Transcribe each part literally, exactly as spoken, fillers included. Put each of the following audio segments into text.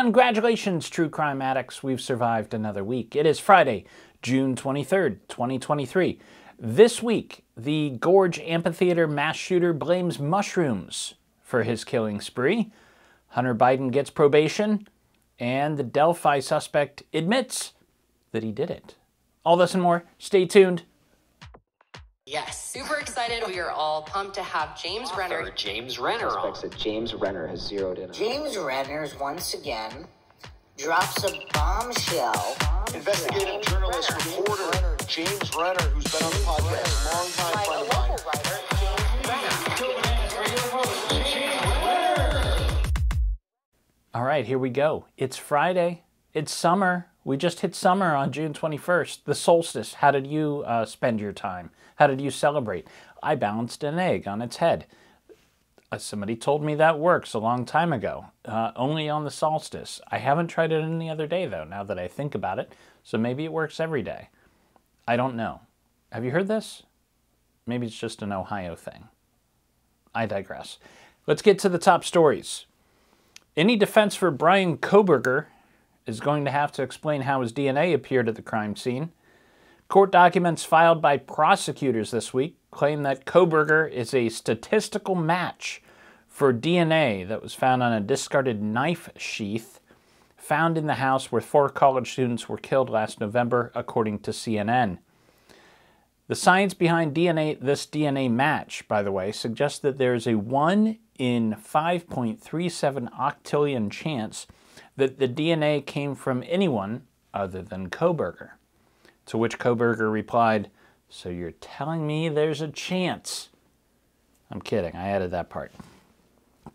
Congratulations, true crime addicts. We've survived another week. It is Friday, June twenty-third, twenty twenty-three. This week, the Gorge Amphitheater mass shooter blames mushrooms for his killing spree. Hunter Biden gets probation, and the Delphi suspect admits that he did it. All this and more. Stay tuned. Yes, super excited. We are all pumped to have James Author Renner. James Renner. Suspects that James Renner has zeroed in. James Renner once again drops a bombshell. Investigative James journalist, Renner. reporter Renner. James Renner, who's been on the podcast a long time. By a local writer, James Renner. James Renner. All right, here we go. It's Friday. It's summer. We just hit summer on June twenty-first, the solstice. How did you uh, spend your time? How did you celebrate? I balanced an egg on its head. Uh, somebody told me that works a long time ago, uh, only on the solstice. I haven't tried it any other day, though, now that I think about it, so maybe it works every day. I don't know. Have you heard this? Maybe it's just an Ohio thing. I digress. Let's get to the top stories. Any defense for Bryan Kohberger is going to have to explain how his D N A appeared at the crime scene. Court documents filed by prosecutors this week claim that Kohberger is a statistical match for D N A that was found on a discarded knife sheath found in the house where four college students were killed last November, according to C N N. The science behind D N A, this D N A match, by the way, suggests that there is a one in five point three seven octillion chance that the D N A came from anyone other than Kohberger. To which Kohberger replied, "So you're telling me there's a chance?" I'm kidding, I added that part.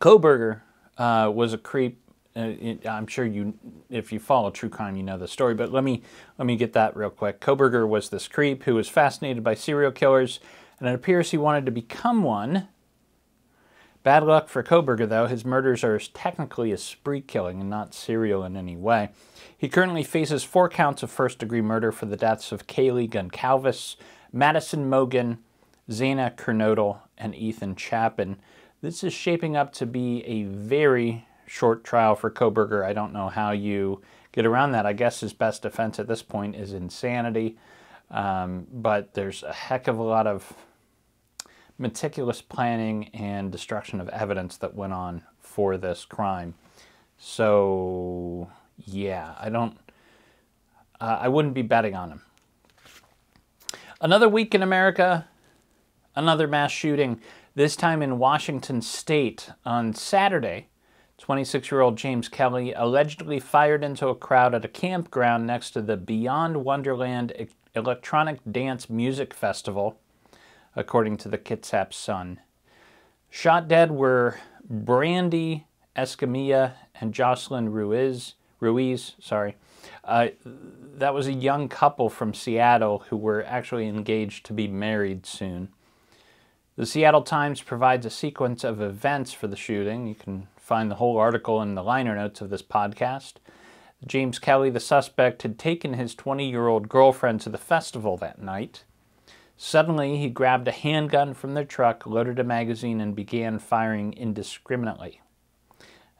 Kohberger uh, was a creep. Uh, it, I'm sure you, if you follow true crime, you know the story, but let me, let me get that real quick. Kohberger was this creep who was fascinated by serial killers, and it appears he wanted to become one. Bad luck for Kohberger, though. His murders are technically a spree killing and not serial in any way. He currently faces four counts of first-degree murder for the deaths of Kaylee Gunkalvis, Madison Mogan, Zana Kernodle, and Ethan Chapin. This is shaping up to be a very short trial for Kohberger. I don't know how you get around that. I guess his best defense at this point is insanity, um, but there's a heck of a lot of meticulous planning and destruction of evidence that went on for this crime. So, yeah, I don't, uh, I wouldn't be betting on him. Another week in America, another mass shooting, this time in Washington state. On Saturday, twenty-six-year-old James Kelly allegedly fired into a crowd at a campground next to the Beyond Wonderland Electronic Dance Music Festival, according to the Kitsap Sun. Shot dead were Brandy Escamilla and Jocelyn Ruiz. Ruiz, sorry. Uh, that was a young couple from Seattle who were actually engaged to be married soon. The Seattle Times provides a sequence of events for the shooting. You can find the whole article in the liner notes of this podcast. James Kelly, the suspect, had taken his twenty-year-old girlfriend to the festival that night. Suddenly, he grabbed a handgun from their truck, loaded a magazine, and began firing indiscriminately.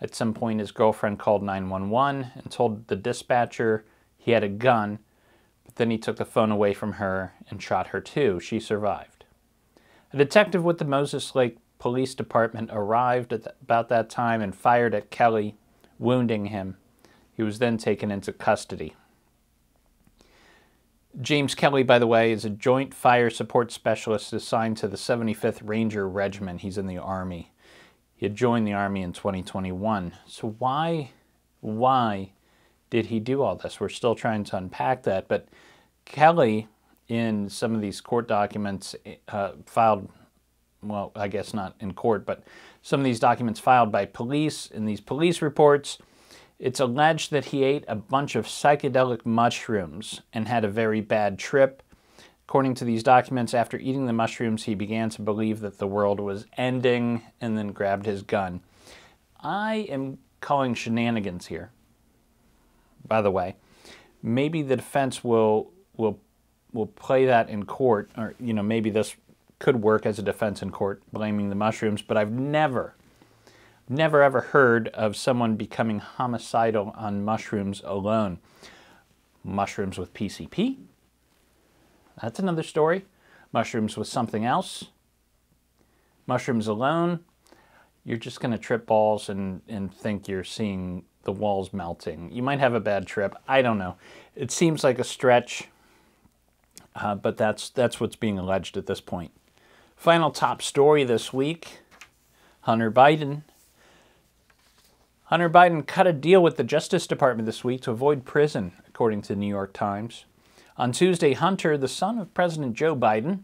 At some point, his girlfriend called nine one one and told the dispatcher he had a gun, but then he took the phone away from her and shot her too. She survived. A detective with the Moses Lake Police Department arrived at about that time and fired at Kelly, wounding him. He was then taken into custody. James Kelly, by the way, is a joint fire support specialist assigned to the seventy-fifth Ranger Regiment. He's in the Army. He had joined the Army in twenty twenty-one. So why, why did he do all this? We're still trying to unpack that. But Kelly, in some of these court documents uh, filed, well, I guess not in court, but some of these documents filed by police in these police reports, it's alleged that he ate a bunch of psychedelic mushrooms and had a very bad trip. According to these documents, after eating the mushrooms, he began to believe that the world was ending and then grabbed his gun. I am calling shenanigans here, by the way. Maybe the defense will will will play that in court, or you know, maybe this could work as a defense in court, blaming the mushrooms, but I've never never ever heard of someone becoming homicidal on mushrooms alone. Mushrooms with P C P, that's another story. Mushrooms with something else. Mushrooms alone, you're just going to trip balls and, and think you're seeing the walls melting. You might have a bad trip. I don't know. It seems like a stretch, uh, but that's, that's what's being alleged at this point. Final top story this week, Hunter Biden. Hunter Biden cut a deal with the Justice Department this week to avoid prison, according to the New York Times. On Tuesday, Hunter, the son of President Joe Biden,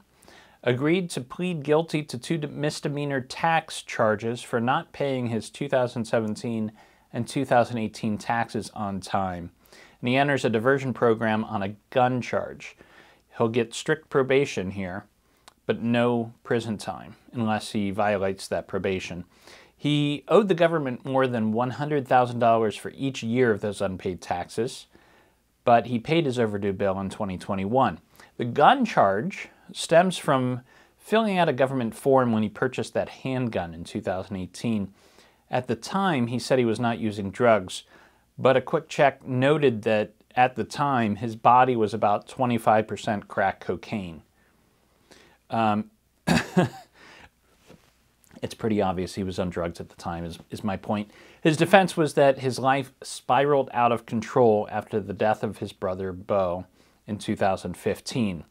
agreed to plead guilty to two misdemeanor tax charges for not paying his two thousand seventeen and two thousand eighteen taxes on time. And he enters a diversion program on a gun charge. He'll get strict probation here, but no prison time unless he violates that probation. He owed the government more than one hundred thousand dollars for each year of those unpaid taxes, but he paid his overdue bill in twenty twenty-one. The gun charge stems from filling out a government form when he purchased that handgun in two thousand eighteen. At the time, he said he was not using drugs, but a quick check noted that at the time, his body was about twenty-five percent crack cocaine. Um, it's pretty obvious he was on drugs at the time, is, is my point. His defense was that his life spiraled out of control after the death of his brother, Bo, in two thousand fifteen.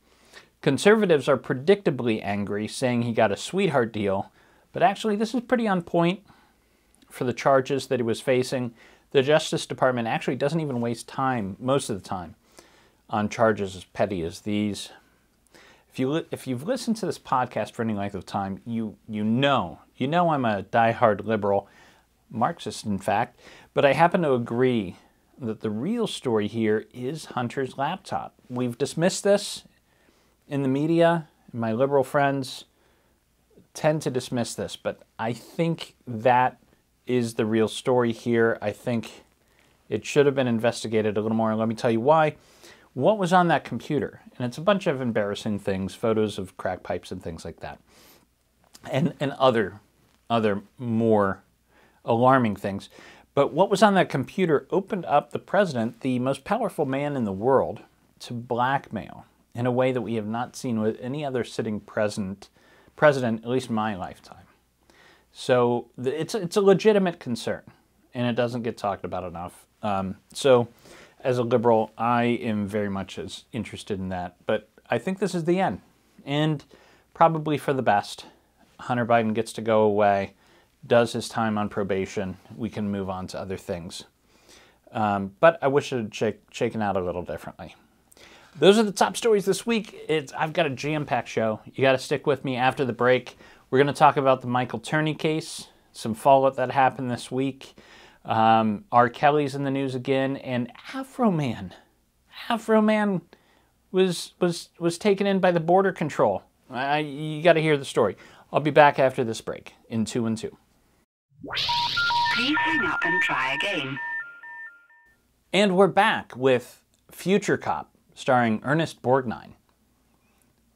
Conservatives are predictably angry, saying he got a sweetheart deal, but actually this is pretty on point for the charges that he was facing. The Justice Department actually doesn't even waste time, most of the time, on charges as petty as these. If, you li if you've listened to this podcast for any length of time, you, you know, you know I'm a diehard liberal, Marxist in fact, but I happen to agree that the real story here is Hunter's laptop. We've dismissed this in the media. My liberal friends tend to dismiss this, but I think that is the real story here. I think it should have been investigated a little more. Let me tell you why. What was on that computer? And it's a bunch of embarrassing things, photos of crack pipes and things like that. And, and other, other more alarming things. But what was on that computer opened up the president, the most powerful man in the world, to blackmail in a way that we have not seen with any other sitting president, president at least in my lifetime. So it's, it's a legitimate concern, and it doesn't get talked about enough. Um, so... As a liberal, I am very much as interested in that, but I think this is the end, and probably for the best. Hunter Biden gets to go away, does his time on probation. We can move on to other things, um, but I wish it had shake, shaken out a little differently. Those are the top stories this week. It's, I've got a jam-packed show. You got to stick with me after the break. We're going to talk about the Michael Turney case, some fallout that happened this week. Um, R. Kelly's in the news again, and Afroman. Afroman was was was taken in by the border control. I, you got to hear the story. I'll be back after this break in two and two. Please hang up and try again. And we're back with Future Cop, starring Ernest Borgnine.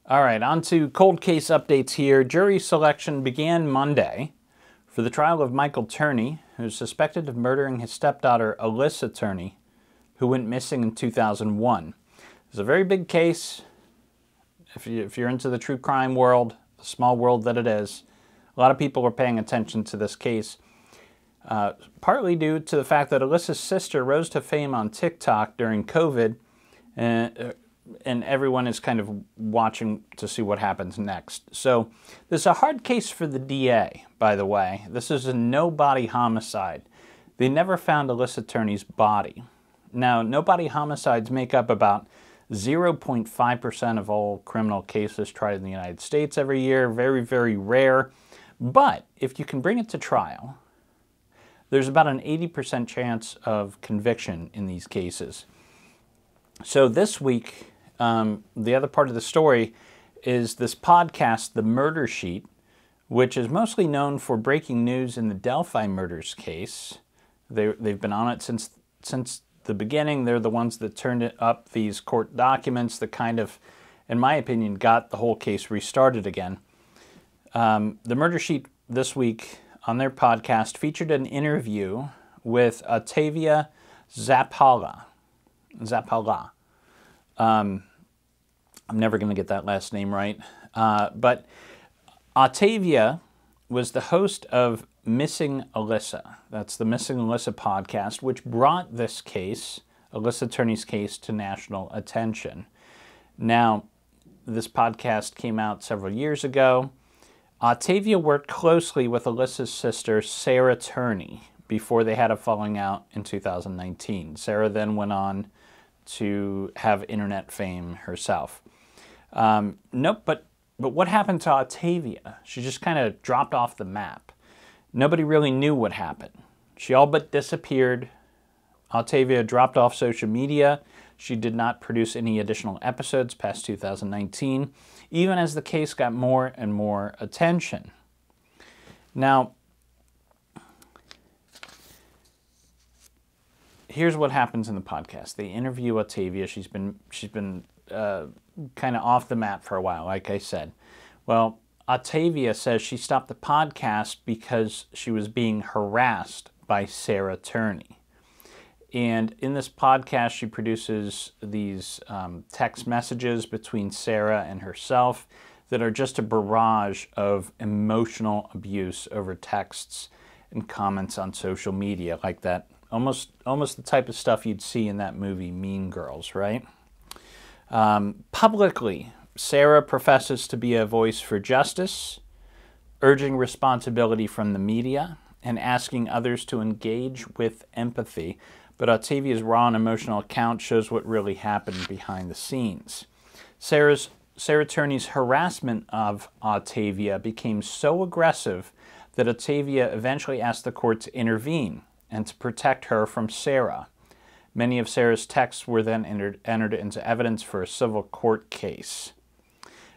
All right, on to cold case updates here. Jury selection began Monday for the trial of Michael Turney, who's suspected of murdering his stepdaughter, Alyssa Turney, who went missing in two thousand one. It's a very big case. If, you, if you're into the true crime world, the small world that it is, a lot of people are paying attention to this case, uh, partly due to the fact that Alyssa's sister rose to fame on TikTok during COVID, and, and everyone is kind of watching to see what happens next. So this is a hard case for the D A, by the way. This is a no-body homicide. They never found Alyssa Turney's body. Now, no-body homicides make up about zero point five percent of all criminal cases tried in the United States every year. Very, very rare. But if you can bring it to trial, there's about an eighty percent chance of conviction in these cases. So this week, um, the other part of the story is this podcast, The Murder Sheet, which is mostly known for breaking news in the Delphi Murders case. They, they've been on it since, since the beginning. They're the ones that turned up these court documents that kind of, in my opinion, got the whole case restarted again. Um, the Murder Sheet this week on their podcast featured an interview with Octavia Zappala. Zappala. Um, I'm never going to get that last name right. Uh, but Octavia was the host of Missing Alyssa. That's the Missing Alyssa podcast, which brought this case, Alyssa Turney's case, to national attention. Now, this podcast came out several years ago. Octavia worked closely with Alyssa's sister, Sarah Turney, before they had a falling out in two thousand nineteen. Sarah then went on to have internet fame herself. Um, nope, but, but what happened to Octavia? She just kind of dropped off the map. Nobody really knew what happened. She all but disappeared. Octavia dropped off social media. She did not produce any additional episodes past two thousand nineteen, even as the case got more and more attention. Now, here's what happens in the podcast. They interview Octavia. She's been she's been uh, kind of off the map for a while, like I said. Well, Octavia says she stopped the podcast because she was being harassed by Sarah Turney. And in this podcast, she produces these um, text messages between Sarah and herself that are just a barrage of emotional abuse over texts and comments on social media, like that almost almost the type of stuff you'd see in that movie Mean Girls, right? Um, publicly, Sarah professes to be a voice for justice, urging responsibility from the media, and asking others to engage with empathy. But Octavia's raw and emotional account shows what really happened behind the scenes. Sarah's, Sarah Turney's harassment of Octavia became so aggressive that Octavia eventually asked the court to intervene and to protect her from Sarah. Many of Sarah's texts were then entered, entered into evidence for a civil court case.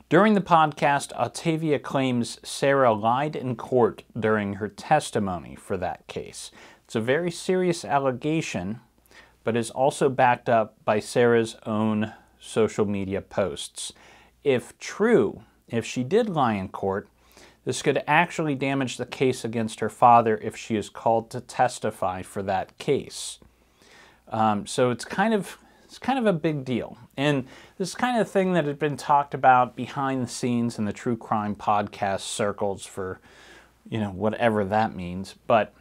During the podcast, Octavia claims Sarah lied in court during her testimony for that case. It's a very serious allegation, but is also backed up by Sarah's own social media posts. If true, if she did lie in court, this could actually damage the case against her father if she is called to testify for that case. Um, so it's kind of it's kind of a big deal. And this is kind of thing that had been talked about behind the scenes in the true crime podcast circles for, you know, whatever that means. But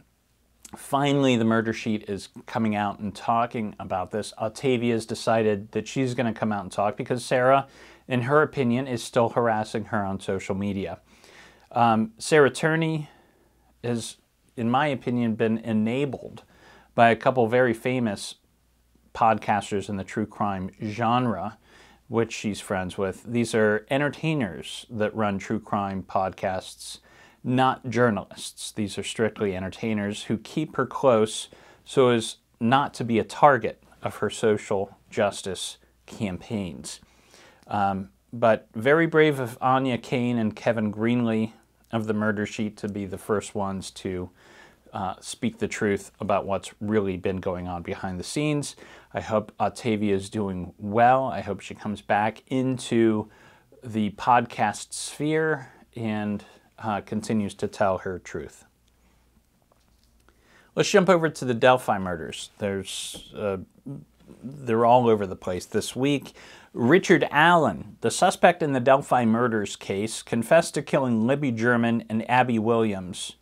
finally, The Murder Sheet is coming out and talking about this. Octavia's decided that she's going to come out and talk because Sarah, in her opinion, is still harassing her on social media. Um, Sarah Turney has, in my opinion, been enabled by a couple very famous podcasters in the true crime genre, which she's friends with. These are entertainers that run true crime podcasts, not journalists. These are strictly entertainers who keep her close so as not to be a target of her social justice campaigns. Um, but very brave of Anya Kane and Kevin Greenlee of The Murder Sheet to be the first ones to uh, speak the truth about what's really been going on behind the scenes. I hope Octavia is doing well. I hope she comes back into the podcast sphere and Uh, continues to tell her truth. Let's jump over to the Delphi murders. There's, uh, they're all over the place this week. Richard Allen, the suspect in the Delphi murders case, confessed to killing Libby German and Abby Williams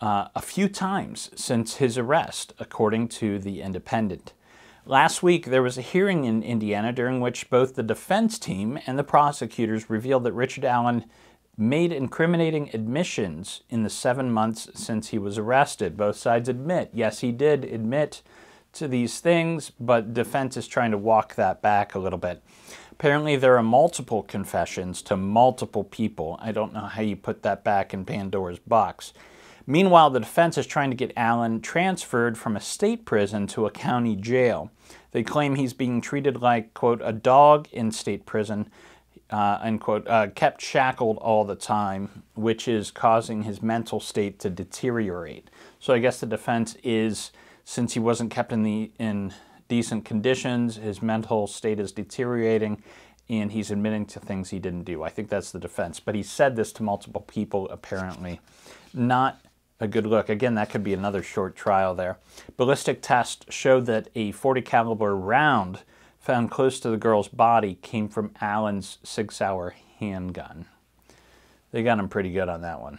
uh, a few times since his arrest, according to The Independent. Last week, there was a hearing in Indiana during which both the defense team and the prosecutors revealed that Richard Allen made incriminating admissions in the seven months since he was arrested. Both sides admit, yes, he did admit to these things, but defense is trying to walk that back a little bit. Apparently, there are multiple confessions to multiple people. I don't know how you put that back in Pandora's box. Meanwhile, the defense is trying to get Allen transferred from a state prison to a county jail. They claim he's being treated like, quote, a dog in state prison, Uh, unquote, uh, kept shackled all the time, which is causing his mental state to deteriorate. So I guess the defense is, since he wasn't kept in the in decent conditions, his mental state is deteriorating, and he's admitting to things he didn't do. I think that's the defense. But he said this to multiple people, apparently. Not a good look. Again, that could be another short trial there. Ballistic tests showed that a forty caliber round found close to the girl's body came from Allen's six hour handgun. They got him pretty good on that one.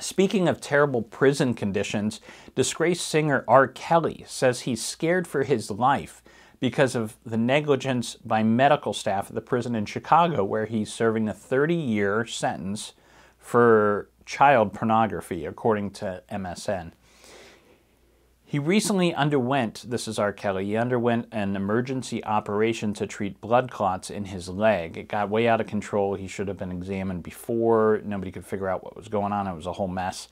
Speaking of terrible prison conditions, disgraced singer R. Kelly says he's scared for his life because of the negligence by medical staff at the prison in Chicago, where he's serving a thirty year sentence for child pornography, according to M S N. He recently underwent, this is R. Kelly, he underwent an emergency operation to treat blood clots in his leg. It got way out of control. He should have been examined before. Nobody could figure out what was going on. It was a whole mess.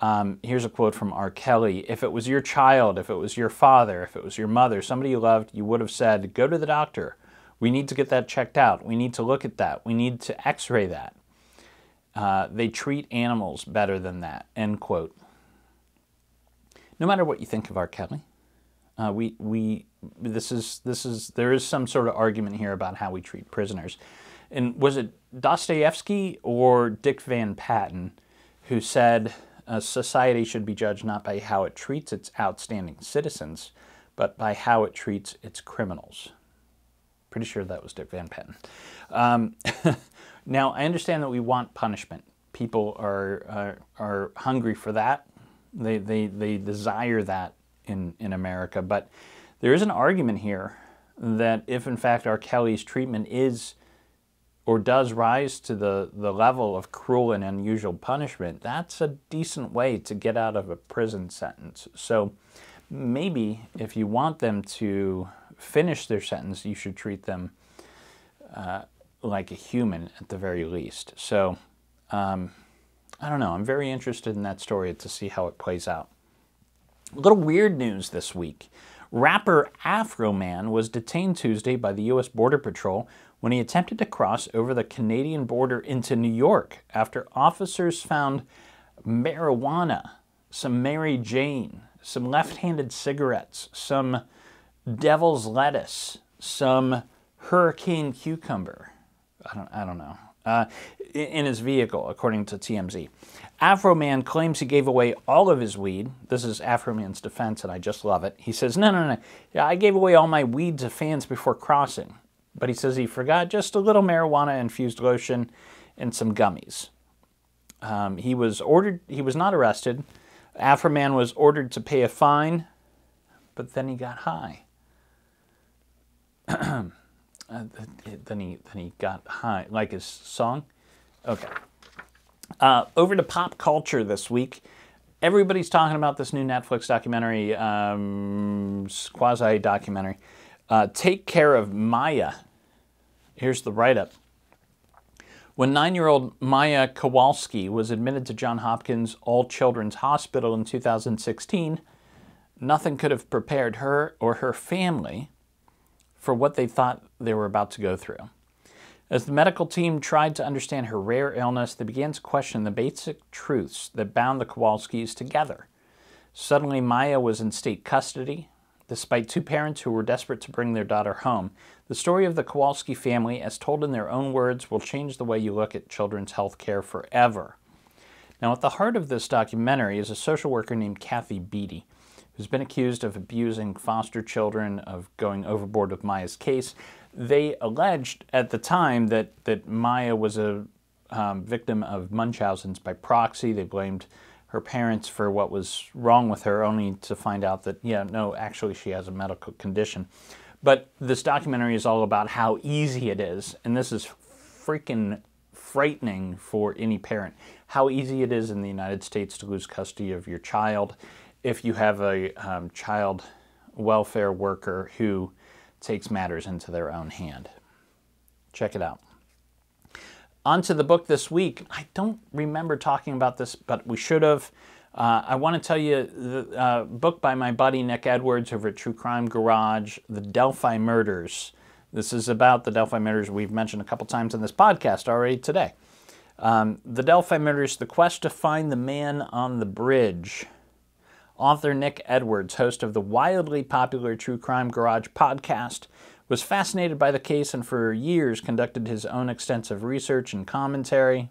Um, here's a quote from R. Kelly. If it was your child, if it was your father, if it was your mother, somebody you loved, you would have said, go to the doctor. We need to get that checked out. We need to look at that. We need to x-ray that. Uh, they treat animals better than that, end quote. No matter what you think of R. Kelly, uh, we we this is this is there is some sort of argument here about how we treat prisoners. And was it Dostoevsky or Dick Van Patten who said uh, society should be judged not by how it treats its outstanding citizens, but by how it treats its criminals? Pretty sure that was Dick Van Patten. Um, now I understand that we want punishment. People are are, are hungry for that. They, they, they desire that in, in America. But there is an argument here that if, in fact, R. Kelly's treatment is or does rise to the, the level of cruel and unusual punishment, that's a decent way to get out of a prison sentence. So maybe if you want them to finish their sentence, you should treat them uh, like a human at the very least. So... Um, I don't know. I'm very interested in that story to see how it plays out. A little weird news this week. Rapper Afroman was detained Tuesday by the U S Border Patrol when he attempted to cross over the Canadian border into New York after officers found marijuana, some Mary Jane, some left-handed cigarettes, some devil's lettuce, some hurricane cucumber. I don't, I don't know. Uh, in his vehicle, according to T M Z. Afroman claims he gave away all of his weed. This is Afroman's defense, and I just love it. He says, no, no, no, I gave away all my weed to fans before crossing. But he says he forgot just a little marijuana-infused lotion and some gummies. Um, he was ordered, he was not arrested. Afroman was ordered to pay a fine, but then he got high. Uh, then he then he got high, like his song. Okay. Uh, over to pop culture this week. Everybody's talking about this new Netflix documentary, um, quasi-documentary. Uh, Take Care of Maya. Here's the write-up. When nine year old Maya Kowalski was admitted to Johns Hopkins All Children's Hospital in two thousand sixteen, nothing could have prepared her or her family for what they thought they were about to go through. As the medical team tried to understand her rare illness, they began to question the basic truths that bound the Kowalskis together. Suddenly, Maya was in state custody, despite two parents who were desperate to bring their daughter home. The story of the Kowalski family, as told in their own words, will change the way you look at children's health care forever. Now, at the heart of this documentary is a social worker named Kathy Beatty, who's been accused of abusing foster children, of going overboard with Maya's case. They alleged at the time that, that Maya was a um, victim of Munchausen's by proxy. They blamed her parents for what was wrong with her, only to find out that, yeah, no, actually she has a medical condition. But this documentary is all about how easy it is, and this is freaking frightening for any parent, how easy it is in the United States to lose custody of your child if you have a um, child welfare worker who takes matters into their own hand. Check it out. On to the book this week. I don't remember talking about this, but we should have. Uh, I want to tell you the uh, book by my buddy Nick Edwards over at True Crime Garage, The Delphi Murders. This is about the Delphi Murders we've mentioned a couple times in this podcast already today. Um, the Delphi Murders, The Quest to Find the Man on the Bridge. Author Nick Edwards, host of the wildly popular True Crime Garage podcast, was fascinated by the case and for years conducted his own extensive research and commentary.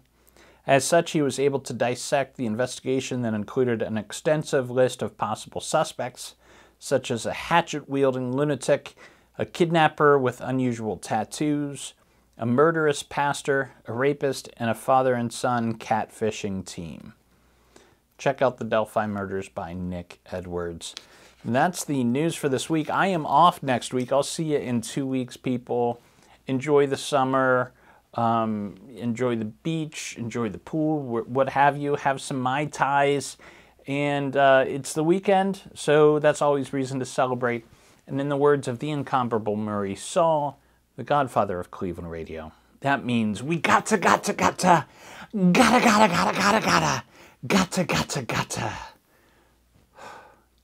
As such, he was able to dissect the investigation that included an extensive list of possible suspects, such as a hatchet-wielding lunatic, a kidnapper with unusual tattoos, a murderous pastor, a rapist, and a father and son catfishing team. Check out The Delphi Murders by Nick Edwards. And that's the news for this week. I am off next week. I'll see you in two weeks, people. Enjoy the summer. Um, enjoy the beach. Enjoy the pool. What have you. Have some Mai Tais. And uh, it's the weekend, so that's always reason to celebrate. And in the words of the incomparable Murray Saul, the godfather of Cleveland radio, that means we gotta, gotta, gotta, gotta, gotta, gotta, gotta, gotta. Gotta, gotta, gotta.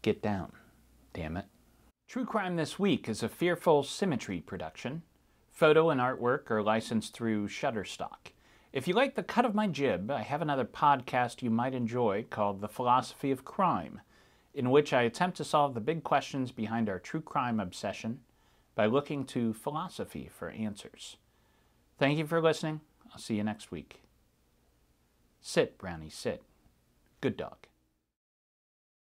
Get down, damn it. True Crime This Week is a Fearful Symmetry production. Photo and artwork are licensed through Shutterstock. If you like the cut of my jib, I have another podcast you might enjoy called The Philosophy of Crime, in which I attempt to solve the big questions behind our true crime obsession by looking to philosophy for answers. Thank you for listening. I'll see you next week. Sit, Brownie, sit. Good dog.